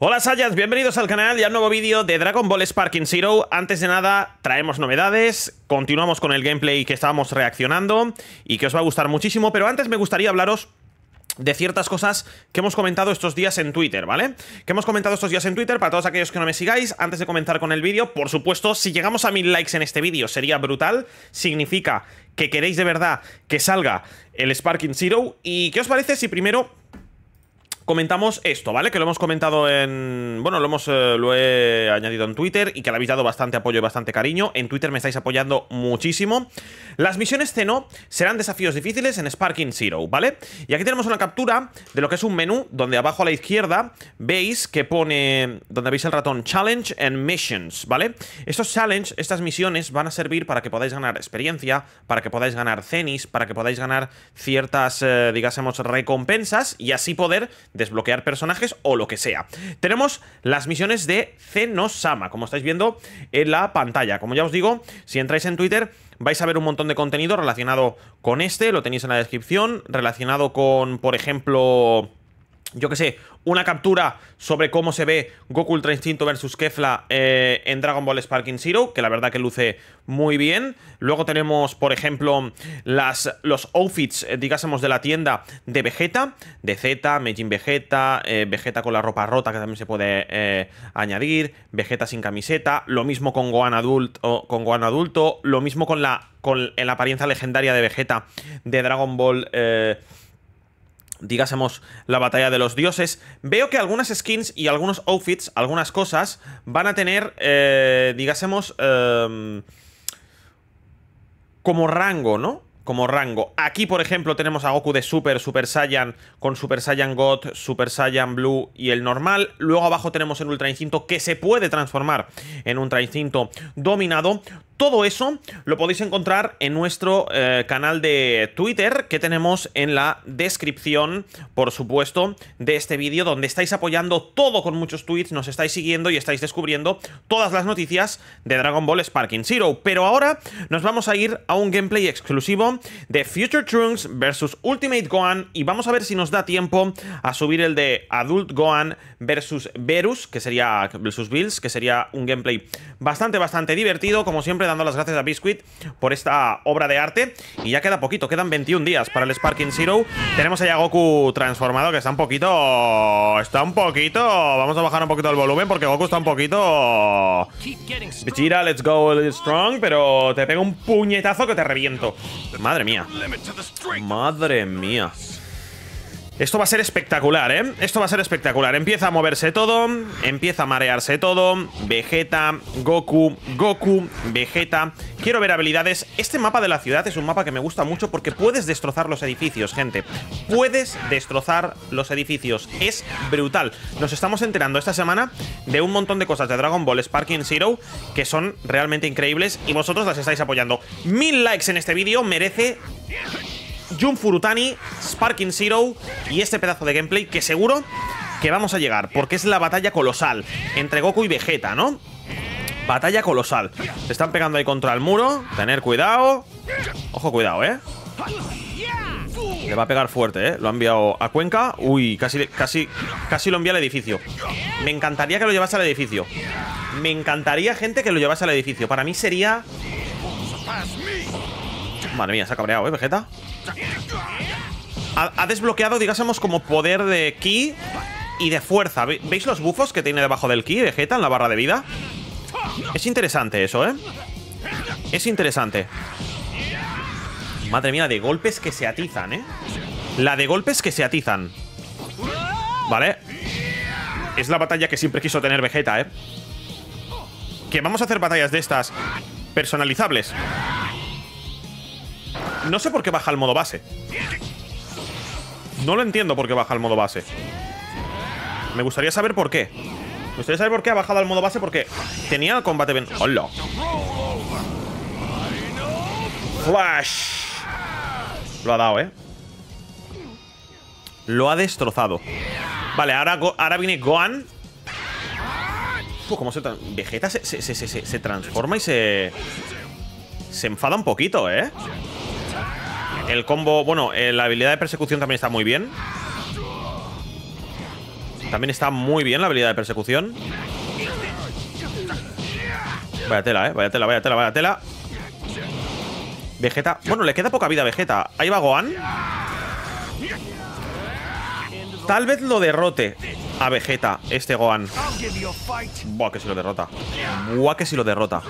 Hola Saiyans, bienvenidos al canal y a un nuevo vídeo de Dragon Ball Sparking Zero. Antes de nada, traemos novedades, continuamos con el gameplay que estábamos reaccionando y que os va a gustar muchísimo, pero antes me gustaría hablaros de ciertas cosas que hemos comentado estos días en Twitter, ¿vale? Que hemos comentado estos días en Twitter, para todos aquellos que no me sigáis, antes de comenzar con el vídeo, por supuesto, si llegamos a 1000 likes en este vídeo sería brutal, significa que queréis de verdad que salga el Sparking Zero. ¿Y qué os parece si primero comentamos esto, ¿vale? Que lo hemos comentado en... Bueno, lo he añadido en Twitter y que le habéis dado bastante apoyo y bastante cariño. En Twitter me estáis apoyando muchísimo. Las misiones Xeno serán desafíos difíciles en Sparking Zero, ¿vale? Y aquí tenemos una captura de lo que es un menú donde abajo a la izquierda veis que pone... Donde veis el ratón Challenge and Missions, ¿vale? Estos Challenge, estas misiones van a servir para que podáis ganar experiencia, para que podáis ganar cenis, para que podáis ganar ciertas, digásemos, recompensas y así poder desbloquear personajes o lo que sea. Tenemos las misiones de Xeno-sama, como estáis viendo en la pantalla. Como ya os digo, si entráis en Twitter vais a ver un montón de contenido relacionado con este, lo tenéis en la descripción, relacionado con, por ejemplo, yo que sé, una captura sobre cómo se ve Goku Ultra Instinto versus Kefla en Dragon Ball Sparking Zero, que la verdad que luce muy bien. Luego tenemos, por ejemplo, los outfits, digásemos, de la tienda de Vegeta, de Z, Majin Vegeta, Vegeta con la ropa rota, que también se puede añadir, Vegeta sin camiseta, lo mismo con Gohan Adulto, lo mismo con la apariencia legendaria de Vegeta de Dragon Ball... digásemos, la batalla de los dioses. Veo que algunas skins y algunos outfits, algunas cosas, van a tener, digásemos, como rango, ¿no? Como rango. Aquí, por ejemplo, tenemos a Goku de Super Saiyan con Super Saiyan God, Super Saiyan Blue y el normal. Luego abajo tenemos el Ultra Instinto, que se puede transformar en Ultra Instinto dominado. Todo eso lo podéis encontrar en nuestro canal de Twitter, que tenemos en la descripción, por supuesto, de este vídeo, donde estáis apoyando todo con muchos tweets, nos estáis siguiendo y estáis descubriendo todas las noticias de Dragon Ball Sparking Zero. Pero ahora nos vamos a ir a un gameplay exclusivo de Future Trunks versus Ultimate Gohan y vamos a ver si nos da tiempo a subir el de Adult Gohan versus Bils, que sería un gameplay bastante divertido, como siempre, dando las gracias a Biscuit por esta obra de arte. Y ya queda poquito, quedan 21 días para el Sparking Zero. Tenemos allá a Goku transformado, que está un poquito. Vamos a bajar un poquito el volumen porque Goku está un poquito... Vegeta, let's go strong, pero te pego un puñetazo que te reviento. Madre mía. Esto va a ser espectacular, ¿eh? Esto va a ser espectacular. Empieza a moverse todo, empieza a marearse todo. Vegeta, Goku, Vegeta. Quiero ver habilidades. Este mapa de la ciudad es un mapa que me gusta mucho porque puedes destrozar los edificios, gente. Puedes destrozar los edificios. Es brutal. Nos estamos enterando esta semana de un montón de cosas de Dragon Ball Sparking Zero que son realmente increíbles y vosotros las estáis apoyando. 1000 likes en este vídeo merece... Jun Furutani, Sparking Zero y este pedazo de gameplay que seguro que vamos a llegar, porque es la batalla colosal entre Goku y Vegeta, ¿no? Batalla colosal. Se están pegando ahí contra el muro. Tener cuidado. Ojo, cuidado, ¿eh? Le va a pegar fuerte, ¿eh? Lo ha enviado a Cuenca. Uy, casi lo envía al edificio. Me encantaría que lo llevase al edificio. Me encantaría, gente, que lo llevase al edificio. Para mí sería... Madre mía, se ha cabreado, ¿eh, Vegeta? Ha desbloqueado, digásemos, como poder de ki y de fuerza. ¿Veis los bufos que tiene debajo del ki, Vegeta, en la barra de vida? Es interesante eso, ¿eh? Es interesante. Madre mía, la de golpes que se atizan, ¿eh? La de golpes que se atizan. ¿Vale? Es la batalla que siempre quiso tener Vegeta, ¿eh? Que vamos a hacer batallas de estas personalizables. No sé por qué baja el modo base. No lo entiendo por qué baja el modo base. Me gustaría saber por qué. Me gustaría saber por qué ha bajado al modo base, porque tenía el combate... ¡Hola! ¡Flash! Lo ha dado, ¿eh? Lo ha destrozado. Vale, ahora viene Gohan. ¿Cómo se transforma? Vegeta se transforma y se... Se enfada un poquito, ¿eh? El combo... Bueno, la habilidad de persecución también está muy bien. También está muy bien la habilidad de persecución. Vaya tela, vaya tela, vaya tela, vaya tela. Vegeta. Bueno, le queda poca vida a Vegeta. Ahí va Gohan. Tal vez lo derrote a Vegeta, este Gohan. Buah, que si lo derrota. Buah, que si lo derrota.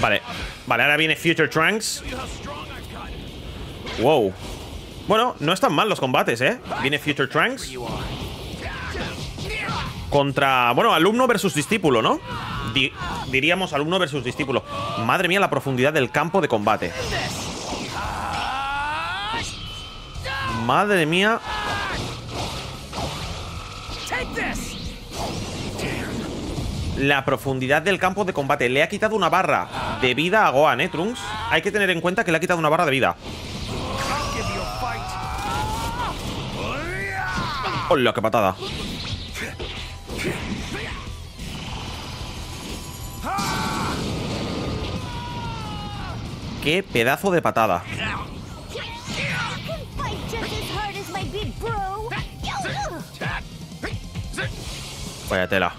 Vale, vale, ahora viene Future Trunks. Wow. Bueno, no están mal los combates, ¿eh? Viene Future Trunks contra... bueno, alumno versus discípulo, ¿no? Diríamos alumno versus discípulo. Madre mía, la profundidad del campo de combate. Madre mía. La profundidad del campo de combate. Le ha quitado una barra de vida a Gohan, ¿eh, Trunks? Hay que tener en cuenta que le ha quitado una barra de vida. ¡Hola, qué patada! ¡Qué pedazo de patada! Vaya tela.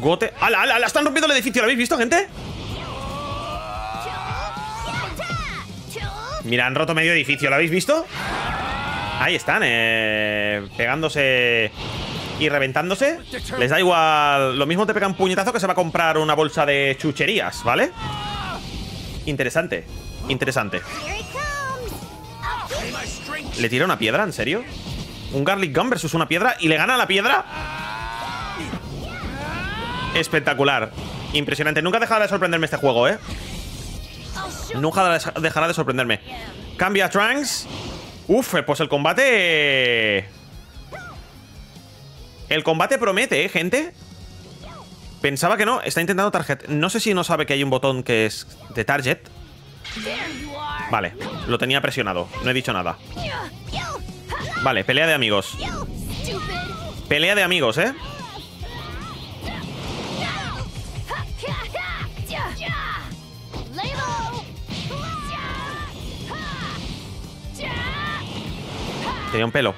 Gote. ¡Hala, hala! ¡La están rompiendo el edificio! ¿Lo habéis visto, gente? Mira, han roto medio edificio. ¿Lo habéis visto? Ahí están, pegándose y reventándose. Les da igual. Lo mismo te pega un puñetazo que se va a comprar una bolsa de chucherías, ¿vale? Interesante. Interesante. ¿Le tira una piedra? ¿En serio? Un Garlic Gun versus una piedra. ¿Y le gana la piedra? Espectacular. Impresionante. Nunca dejará de sorprenderme este juego, ¿eh? Nunca dejará de sorprenderme. Cambia a Trunks. Uf, pues el combate... el combate promete, ¿eh, gente? Pensaba que no. Está intentando target. No sé si no sabe que hay un botón que es de target. Vale, lo tenía presionado. No he dicho nada. Vale, pelea de amigos. Pelea de amigos, ¿eh? Tenía un pelo.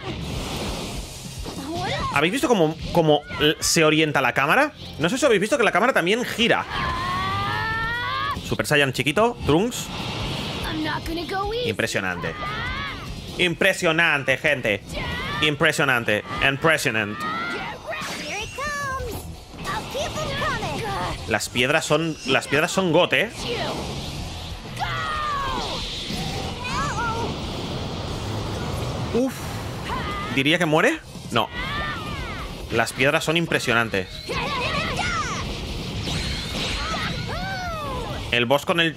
¿Habéis visto cómo se orienta la cámara? No sé si habéis visto que la cámara también gira. Super Saiyan chiquito, Trunks. Impresionante. Impresionante, gente. Impresionante. Impresionante. Las piedras son... las piedras son gote, ¿eh? Uf. ¿Diría que muere? No. Las piedras son impresionantes. El boss con el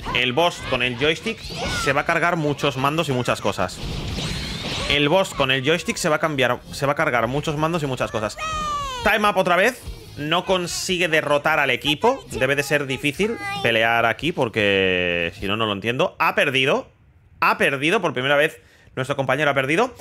joystick se va a cargar muchos mandos y muchas cosas. El boss con el joystick se va a cargar muchos mandos y muchas cosas. Time up otra vez. No consigue derrotar al equipo. Debe de ser difícil pelear aquí porque si no, no lo entiendo. Ha perdido. Ha perdido por primera vez. Nuestro compañero ha perdido.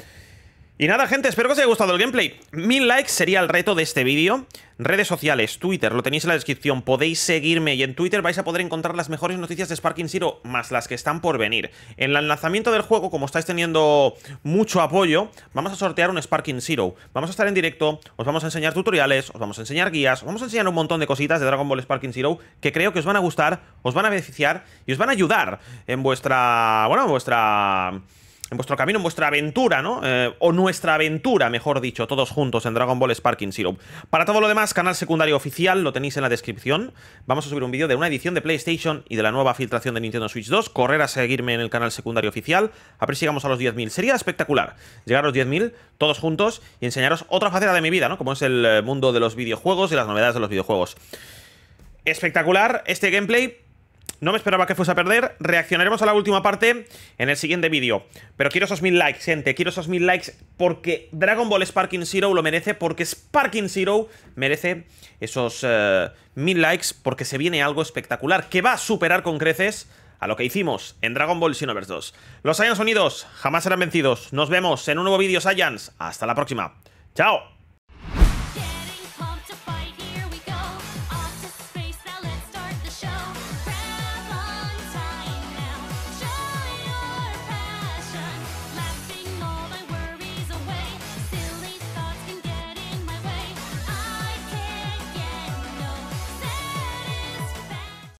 Y nada, gente, espero que os haya gustado el gameplay. 1000 likes sería el reto de este vídeo. Redes sociales, Twitter, lo tenéis en la descripción. Podéis seguirme y en Twitter vais a poder encontrar las mejores noticias de Sparking Zero, más las que están por venir. En el lanzamiento del juego, como estáis teniendo mucho apoyo, vamos a sortear un Sparking Zero. Vamos a estar en directo, os vamos a enseñar tutoriales, os vamos a enseñar guías, os vamos a enseñar un montón de cositas de Dragon Ball Sparking Zero que creo que os van a gustar, os van a beneficiar y os van a ayudar en vuestra... bueno, en vuestra... en vuestro camino, en vuestra aventura, ¿no? O nuestra aventura, mejor dicho, todos juntos en Dragon Ball Sparking Zero. Para todo lo demás, canal secundario oficial, lo tenéis en la descripción. Vamos a subir un vídeo de una edición de PlayStation y de la nueva filtración de Nintendo Switch 2. Correr a seguirme en el canal secundario oficial. A ver si llegamos a los 10.000. Sería espectacular llegar a los 10.000 todos juntos y enseñaros otra faceta de mi vida, ¿no? Como es el mundo de los videojuegos y las novedades de los videojuegos. Espectacular este gameplay. No me esperaba que fuese a perder. Reaccionaremos a la última parte en el siguiente vídeo. Pero quiero esos 1000 likes, gente. Quiero esos 1000 likes porque Dragon Ball Sparking Zero lo merece. Porque Sparking Zero merece esos 1000 likes porque se viene algo espectacular que va a superar con creces a lo que hicimos en Dragon Ball Xenoverse 2. Los Saiyans unidos jamás serán vencidos. Nos vemos en un nuevo vídeo, Saiyans. Hasta la próxima. ¡Chao!